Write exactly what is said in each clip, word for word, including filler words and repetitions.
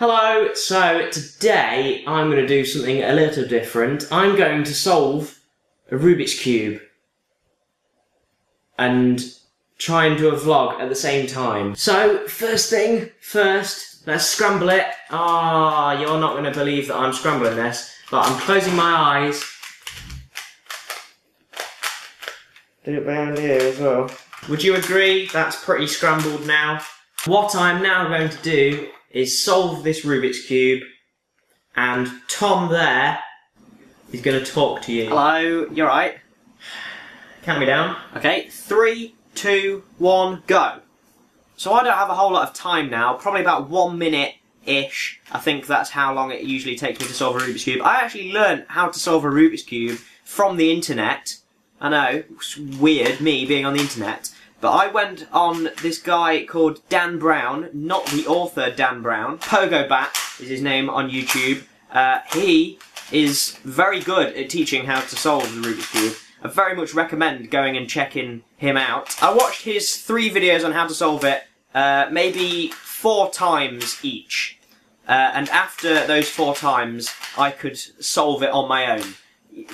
Hello, so today I'm going to do something a little different. I'm going to solve a Rubik's Cube and try and do a vlog at the same time. So first thing first, let's scramble it. Ah, oh, you're not going to believe that I'm scrambling this, but I'm closing my eyes. Did it round here as well. Would you agree that's pretty scrambled now? What I'm now going to do is solve this Rubik's Cube, and Tom there is going to talk to you. Hello, you alright? Count me down. Okay, three, two, one, go. So I don't have a whole lot of time now, probably about one minute-ish. I think that's how long it usually takes me to solve a Rubik's Cube. I actually learned how to solve a Rubik's Cube from the internet. I know, it's weird, me being on the internet. But I went on this guy called Dan Brown, not the author Dan Brown. Pogo Bat is his name on YouTube. Uh, he is very good at teaching how to solve the Rubik's Cube. I very much recommend going and checking him out. I watched his three videos on how to solve it, uh, maybe four times each. Uh, and after those four times, I could solve it on my own.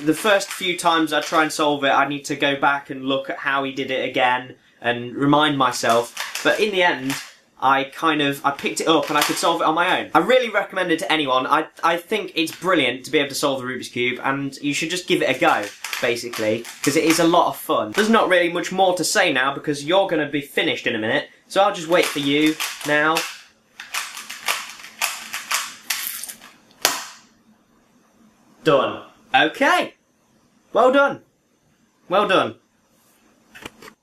The first few times I try and solve it, I need to go back and look at how he did it again and remind myself. But in the end, I kind of, I picked it up and I could solve it on my own. I really recommend it to anyone. I, I think it's brilliant to be able to solve the Rubik's Cube, and you should just give it a go, basically, because it is a lot of fun. There's not really much more to say now because you're going to be finished in a minute, so I'll just wait for you now. Done. Okay, well done, well done.